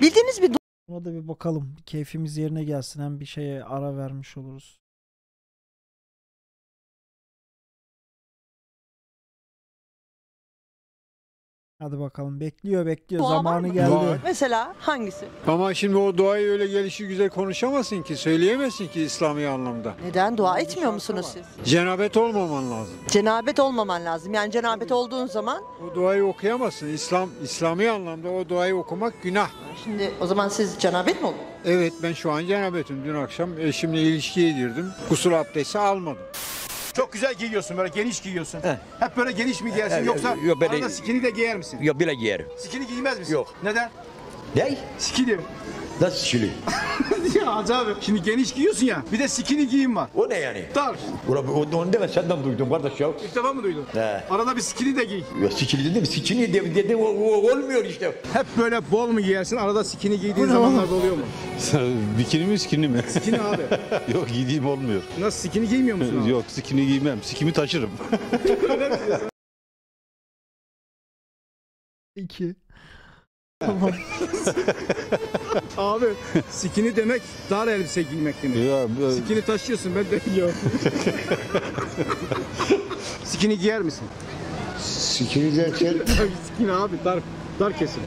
Bildiğiniz bir... Buna da bir bakalım. Keyfimiz yerine gelsin. Hem bir şeye ara vermiş oluruz. Hadi bakalım. Bekliyor bekliyor. Doğa zamanı geldi. Doğa. Mesela hangisi? Ama şimdi o duayı öyle gelişi güzel konuşamazsın ki. Söyleyemezsin ki İslami anlamda. Neden? Dua etmiyor musunuz siz? Cenabet olmaman lazım. Cenabet olmaman lazım. Yani cenabet olduğun zaman... O duayı okuyamazsın. İslami anlamda o duayı okumak günah. Şimdi o zaman siz cenabet mi olun? Evet, ben şu an cenabetim. Dün akşam eşimle ilişkiye girdim. Kusur abdesti almadım. Çok güzel giyiyorsun, böyle geniş giyiyorsun. He. Hep böyle geniş mi giyersin, yoksa yok, böyle... arada skinny de giyer misin? Yok, bile giyerim. Skinny giymez misin? Yok. Neden? Ney? Skinny. Nasıl skinny? Ya acaba şimdi geniş giyiyorsun ya, bir de skinny giyim var. O ne yani? Dar. Onu deme, senden duydum kardeş ya. İlk defa mı duydun? He. Arada bir skinny de giy. Ya skinny dedim, skinny dedim, olmuyor işte. Hep böyle bol mu giyersin, arada skinny giydiğin zamanlarda oluyor mu? Bikini mi, skinny mi? Skinny abi. Yok, giydiğim olmuyor. Nasıl, skinny giymiyor musun abi? Yok, skinny giymem, sikimi taşırım. 2 Tamam. Abi sikini demek dar elbise giymek demek. Ya, sikini taşıyorsun, ben de giyiyorum. Sikini giyer misin? Sikini derken? Sikini abi dar kesin.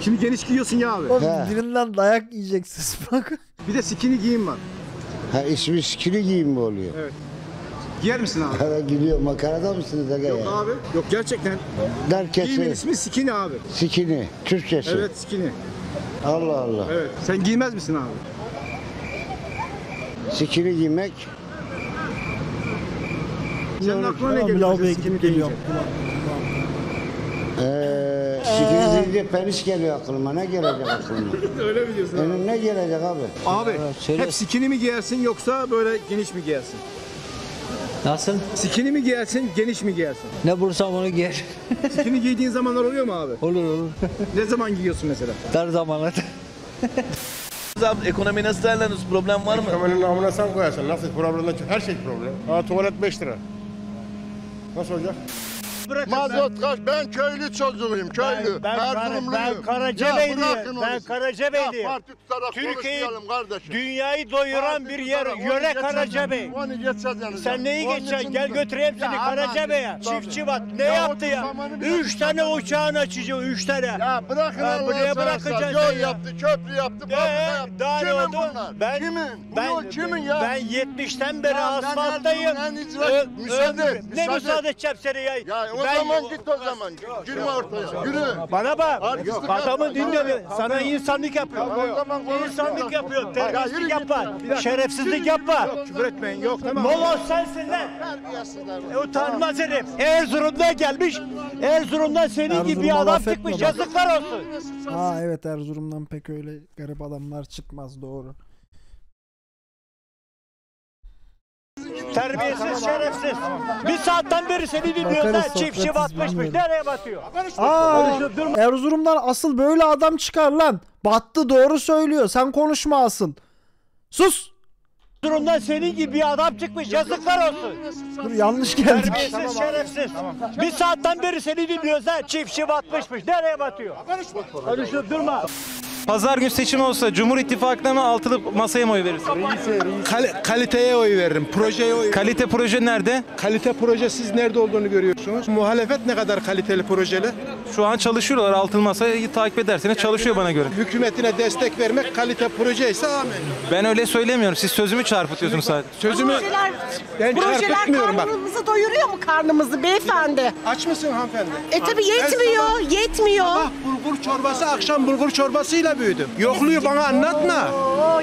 Şimdi geniş giyiyorsun ya abi. Oğlum, birinden dayak yiyeceksiniz bak. Bir de sikini giyim var. Ha, ismi sikini giyim mi oluyor? Evet. Giyer misin abi? Makara gidiyor. Makarada mısınız? Aga yok yani. Abi. Yok gerçekten. Derkesi. Giyimin ismi skinny abi. Skinny. Türkçesi. Evet, skinny. Allah Allah. Evet. Sen giymez misin abi? Skinny giymek. Senin aklına ne geliyor? Skinny geliyor. Skinny deyince penis geliyor aklıma. Ne gelecek aklıma? Öyle mi diyorsun? Benim ne gelecek abi? Abi hep skinny mi giyersin, yoksa böyle geniş mi giyersin? Nasıl? Skinny mi giyersin, geniş mi giyersin? Ne bulursam onu giyer. Skinny giydiğin zamanlar oluyor mu abi? Olur. Ne zaman giyiyorsun mesela? Dar zamanlar. Abi, ekonomi nasıl değerlendiriyoruz? Problem var mı? Ekonominin namına sen koyarsın. Nasıl problemden çok, her şey problem. Aa, tuvalet 5 lira. Nasıl olacak? Bırakın, mazot kaç? Ben köylü çocuğuyum, köylü. Ben Karacabey'liyim. Ben Karacabey'liyim. Türkiye'yi, dünyayı doyuran parti bir yer. Yöre Karacabey. Sen neyi geçeceksin? Gel götüreyim seni Karacabey'e. Çiftçi bak ne yaptı ya? 3 tane uçağını açacağım, 3 tane. Ya bırakın Allah, buraya bırakacaksın. Yol yaptı, köprü yaptı, banka yaptı. Kimin bunlar? Ben 70'ten beri asfalttayım. Ne müsaade edeceğim seni ya? O zaman git o zaman. Yürü ortaya. Yürü. Bana bak. Adamı dinle. Sana insanlık yapıyor. İnsanlık yapıyor. Terbiyesizlik yapar. Şerefsizlik yapar. Küfür etmeyin. Yok tamam. Moloz sensin lan. Utanmaz herif. Erzurum'da gelmiş. Erzurum'dan senin gibi adam çıkmış. Yazıklar olsun. Ha evet, Erzurum'dan pek öyle garip adamlar çıkmaz, doğru. Terbiyesiz, şerefsiz. Bir saatten beri seni dinliyorlar. Çiftçi batmışmış. Nereye batıyor? Erzurum'dan asıl böyle adam çıkar lan. Battı, doğru söylüyor. Sen konuşma asıl. Sus. Erzurum'dan senin gibi bir adam çıkmış. Yazıklar olsun. Dur, yanlış geldi. Terbiyesiz, şerefsiz. Bir saatten beri seni dinliyorlar. Çiftçi batmışmış. Nereye batıyor? Konuşup durma. Pazar günü seçim olsa Cumhur İttifakı'na mı, altılı masaya mı oy verirsin? Kaliteye oy veririm, projeye oy veririm. Kalite proje nerede? Kalite proje siz nerede olduğunu görüyorsunuz. Muhalefet ne kadar kaliteli projeli? Şu an çalışıyorlar, altılı masayı takip ederseniz çalışıyor bana göre. Hükümetine destek vermek kalite proje ise amin. Ben öyle söylemiyorum, siz sözümü çarpıtıyorsunuz sadece. Sözümü ben çarpıtmıyorum bak. Projeler karnımızı doyuruyor mu, karnımızı beyefendi? Aç mısın hanımefendi? Tabi yetmiyor. Sabah bulgur çorbası, akşam bulgur çorbasıyla büyüdüm. Yokluğu bana anlatma.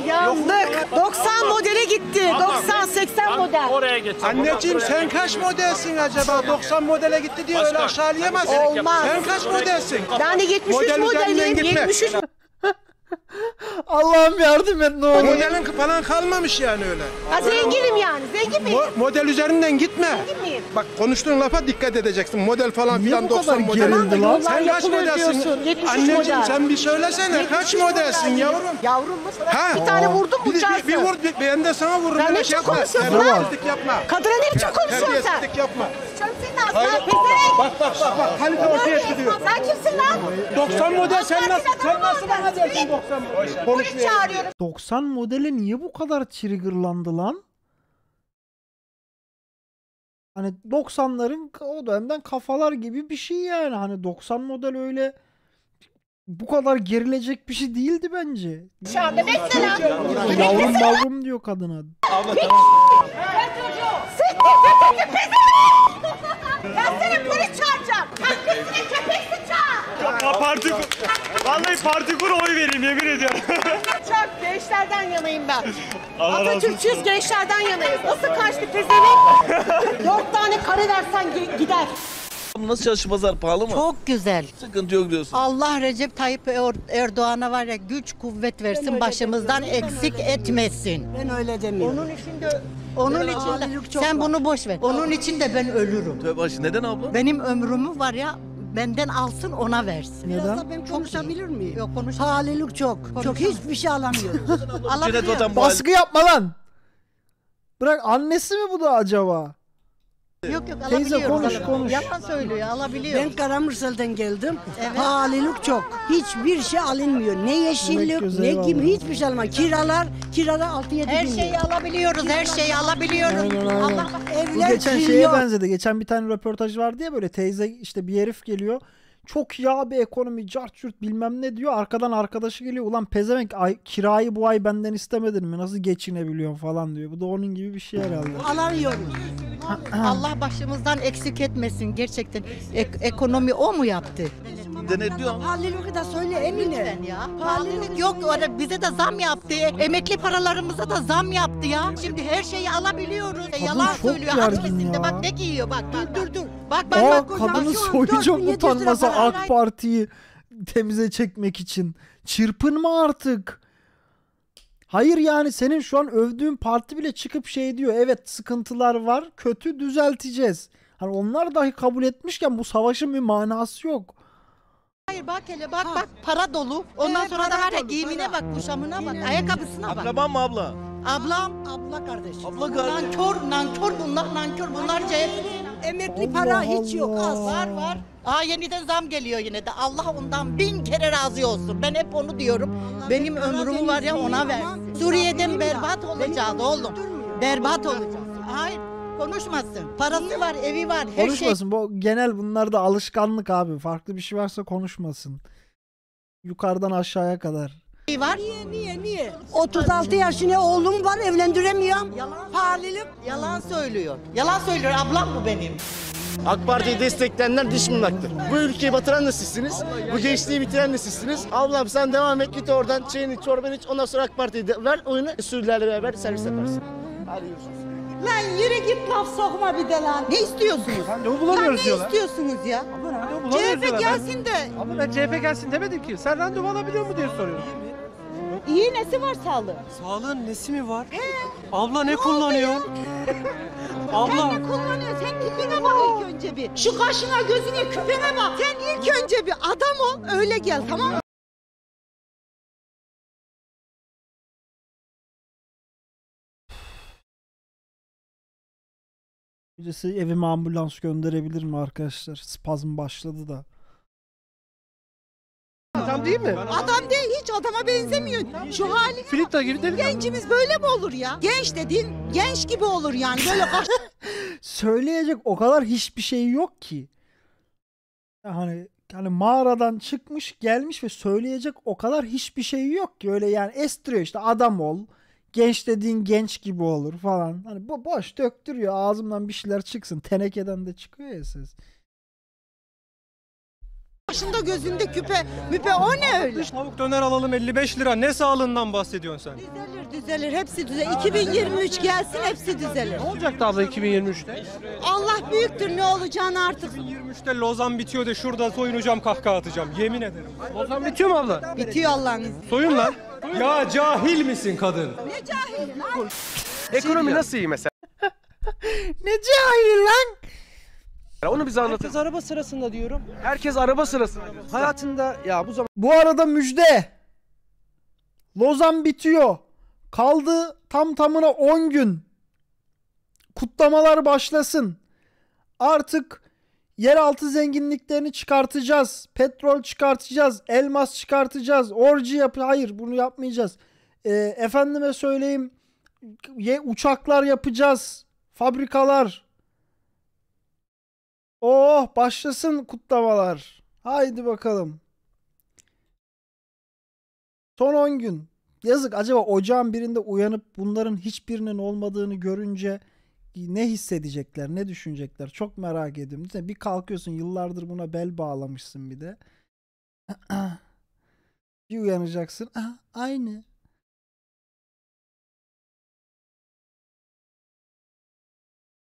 Yandık. 90 modele gitti. 90-80 model. Oraya geç. Anneciğim sen kaç modelsin acaba? 90 modele gitti diye öyle aşağılayamazsın. Olmaz. Sen kaç modelsin? Yani 73 modeliyim. 73. Allah'ım yardım et, ne olur. Modelin falan kalmamış yani öyle. Ha, zenginim yani. Zengin miyim? Model üzerinden gitme. Zengin miyim? Bak konuştuğun lafa dikkat edeceksin. Model falan filan 90 model. Lan? Sen kaç modelsin? Anneciğim model. Sen bir söylesene. Kaç modelsin model yavrum? Yavrum mu? Ha? Bir tane vurdum mu çarpsın? Bir vur. Ben de sana vururum. Sen ne çok konuşuyorsun lan? Kadına ne çok konuşuyorsun sen? Terbiyesizlik yapma. Sen lan? Hayır. Bak kalite ortaya çıkıyor. Sen kimsin lan? 90 model sen nasıl bana dersin 90 model? Polis çağırıyorum. 90 modeli niye bu kadar triggerlandı lan? Hani 90'ların o dönemden kafalar gibi bir şey yani. Hani 90 model öyle bu kadar gerilecek bir şey değildi bence. Şu anda bekle lan. Yavrum yavrum diyor kadına. Abla tamam. Ben seni polis çağıracağım. Hakkısını köpeksin çağır. Ya partikur. Vallahi partikura oy vereyim yemin ediyorum. Çok gençlerden yanayım ben. Atatürkçüyüz, gençlerden yanayız. Nasıl kaçtı pezevenk? 4 tane kare versen gider. Nasıl çalışır pazar, pahalı mı? Çok güzel. Sıkıntı yok diyorsun. Allah Recep Tayyip Erdoğan'a var ya güç kuvvet versin, başımızdan eksik etmesin. Ben öyle demiyorum. Onun için de sen var. Bunu boş ver. Onun için de ben ölürüm. Tövbe, neden abla? Benim ömrümü var ya benden alsın ona versin. Neden? Biraz da ben konuşabilir miyim? Yok konuşamam. Pahalılık çok. Çok hiçbir şey alamıyorum. Baskı yapma lan. Bırak annesi mi bu da acaba? Yok alabiliyoruz. Konuş. Yapan söylüyor alabiliyoruz. Ben Karamürsel'den geldim. Evet. Pahalılık çok. Hiçbir şey alınmıyor. Ne yeşillik ne gibi hiçbir şey alınmıyor. Kiralar 6-7 bin. Her şeyi alabiliyoruz. Her şeyi alabiliyoruz. Allah evler geçen giriyor. Şeye benzedi. Geçen bir tane röportaj vardı ya böyle teyze işte bir herif geliyor. Çok iyi abi ekonomi cart cürt bilmem ne diyor. Arkadan arkadaşı geliyor. Ulan pezevenk kirayı bu ay benden istemedin mi? Nasıl geçinebiliyorsun falan diyor. Bu da onun gibi bir şey herhalde. Alamıyoruz. Allah başımızdan eksik etmesin gerçekten. Ekonomi o mu yaptı? Denetliyor. Pahalılığı da söyle Emine. Pahalılık yok. Bize de zam yaptı. Emekli paralarımıza da zam yaptı ya. Şimdi her şeyi alabiliyoruz. Kadın yalan söylüyor. Ya. Bak ne giyiyor bak. Dur. Bak. Kadının soyacak utanmasa AK Parti'yi temize çekmek için. Çırpınma artık. Hayır yani senin şu an övdüğün parti bile çıkıp şey diyor. Evet sıkıntılar var. Kötü düzelteceğiz. Hani onlar dahi kabul etmişken bu savaşın bir manası yok. Hayır bak hele bak para dolu. Ondan sonra da var ya giyimine bak, kuşamına bak, ayakkabısına bak. Akraban mı abla? Abla kardeşim. Nankör bunlar CHP. Emekli Allah para Allah. Hiç yok az. Var. Aa yeniden zam geliyor yine de. Allah ondan bin kere razı olsun. Ben hep onu diyorum. Allah benim ömrümü var ya ona ver. Suriye'den berbat olacağız oğlum. Berbat olacağız. Hayır konuşmasın. Parası var, evi var, her şey. Konuşmasın. Bu genel bunlar da alışkanlık abi. Farklı bir şey varsa konuşmasın. Yukarıdan aşağıya kadar. Var. Niye? 36 yaşında oğlum var, evlendiremiyorum. Yalan söylüyor. Ablam bu benim. AK Parti'yi destekleyenler diş mırnaktır. Bu ülkeyi batıran da sizsiniz. Bu gençliği bitiren de sizsiniz. Ablam sen devam et, git oradan çayını çorbanı iç. Ondan sonra AK Parti'yi ver oyunu. Sürülerle beraber servis yaparsın. Hadi görüşürüz. Lan yürü git, laf sokma bir de lan. Ne istiyorsunuz? Ne bulamıyoruz diyorlar. Ne istiyorsunuz ya? CHP gelsin de. Abla ben CHP gelsin demedim ki. Sen randevu alabiliyor mu diye soruyorum. İyi nesi var sağlığın? Sağlığın nesi mi var? Abla ne kullanıyor? Abla. Sen ne kullanıyorsun? Sen küpene bak ilk önce bir. Şu kaşına gözüne küpene bak. Sen ilk önce bir adam ol öyle gel tamam mı? Birisi evime ambulans gönderebilir mi arkadaşlar? Spazm başladı da. Adam değil mi? Adam değil, hiç adama benzemiyor. Şu haline bak. Gencimiz böyle mi olur ya? Genç dediğin genç gibi olur yani. Böyle söyleyecek o kadar hiçbir şey yok ki. Hani mağaradan çıkmış gelmiş ve söyleyecek o kadar hiçbir şey yok ki. Öyle yani estiriyor işte adam ol. Genç dediğin genç gibi olur falan. Hani boş döktürüyor, ağzımdan bir şeyler çıksın. Tenekeden de çıkıyor ya ses. Başında gözünde küpe o ne öyle? Tavuk döner alalım 55 lira. Ne sağlığından bahsediyorsun sen? Düzelir. Hepsi düzelir. 2023 gelsin hepsi düzelir. Ne olacaktı abla 2023'te? Allah büyüktür, ne olacağını artık. 2023'te Lozan bitiyor de şurada soyunacağım, kahkaha atacağım. Yemin ederim. Lozan bitiyor mu abla? Bitiyor Allah'ın izniyle. Soyun lan. Ya cahil misin kadın? Ne cahil lan? Ekonomi nasıl iyi mesela? Ne cahil lan? Onu bize anlatın. Herkes araba sırasında diyorum. Herkes araba sırasında diyor. Hayatında ya bu zaman. Bu arada müjde. Lozan bitiyor. Kaldı tam tamına 10 gün. Kutlamalar başlasın. Artık Yeraltı zenginliklerini çıkartacağız. Petrol çıkartacağız. Elmas çıkartacağız. Orji yap. Hayır, bunu yapmayacağız. Efendime söyleyeyim. Uçaklar yapacağız. Fabrikalar. Oh, başlasın kutlamalar. Haydi bakalım. Son 10 gün. Yazık, acaba ocağın birinde uyanıp bunların hiçbirinin olmadığını görünce ne hissedecekler, ne düşünecekler? Çok merak ediyorum. Bir kalkıyorsun, yıllardır buna bel bağlamışsın bir de. Bir uyanacaksın. Aynı.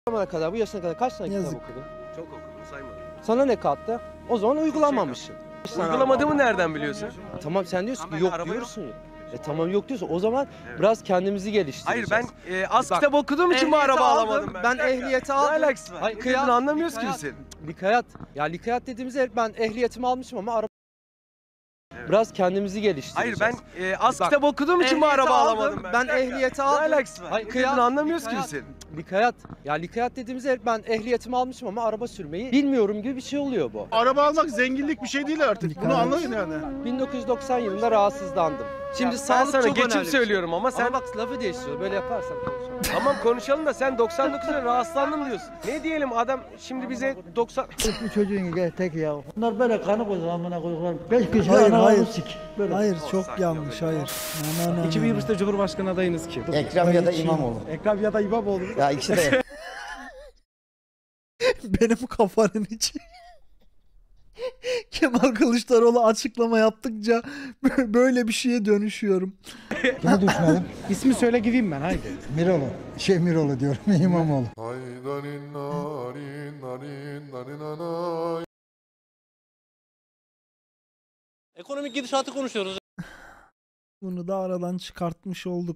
Zamana kadar, bu yaşına kadar kaç tane kitap okudun? Çok okudum, saymadım. Sana ne kattı? O zaman uygulamamışsın. Uygulamadığımı nereden biliyorsun? Tamam, sen diyorsun ki yok diyorsun ya. Tamam yok diyorsa o zaman evet, biraz kendimizi geliştireceğiz. Hayır, ben az bak, kitap okuduğum için bu araba alamadım ben ehliyeti aldım. Hayır, kıyat, anlamıyoruz ki biz. Likayat. Ya likayat dediğimiz yer, ben ehliyetimi almışım ama araba... Evet. Biraz kendimizi geliştireceğiz. Hayır, ben az bak, kitap okuduğum için bu araba alamadım ben ehliyeti aldım. Hayır, kıyat, anlamıyoruz ki biz. Likayat. Ya likayat dediğimiz yer, ben ehliyetimi almışım ama araba sürmeyi bilmiyorum gibi bir şey oluyor bu. Araba almak zenginlik bir şey değil artık. Likayat. Bunu anlayın yani. 1990 yılında rahatsızlandım. Şimdi ya, sağlık sana çok geçim önemli. Söylüyorum ama sen... Ama bak lafı değiştiriyor, böyle yaparsan konuşalım. Tamam konuşalım da sen 99'da rahatsızlandım diyorsun. Ne diyelim adam şimdi bize 90... Hiçbir çocuğun gel tek ya. Bunlar böyle kanı koyduğumuna koyduklarım. 5 kişi ananı sik. Hayır, çok yanlış, hayır. 2023'te Cumhurbaşkanı adayınız kim? Ekrem ya da İmamoğlu. Ekrem ya da İmamoğlu. Ya ikisi de... Benim kafanın içi... Kemal Kılıçdaroğlu açıklama yaptıkça böyle bir şeye dönüşüyorum. Kimi düşünelim? İsmi söyle gideyim ben, haydi. Miroğlu. Miroğlu diyorum, İmamoğlu. Ekonomik gidişatı konuşuyoruz. Bunu da aradan çıkartmış olduk.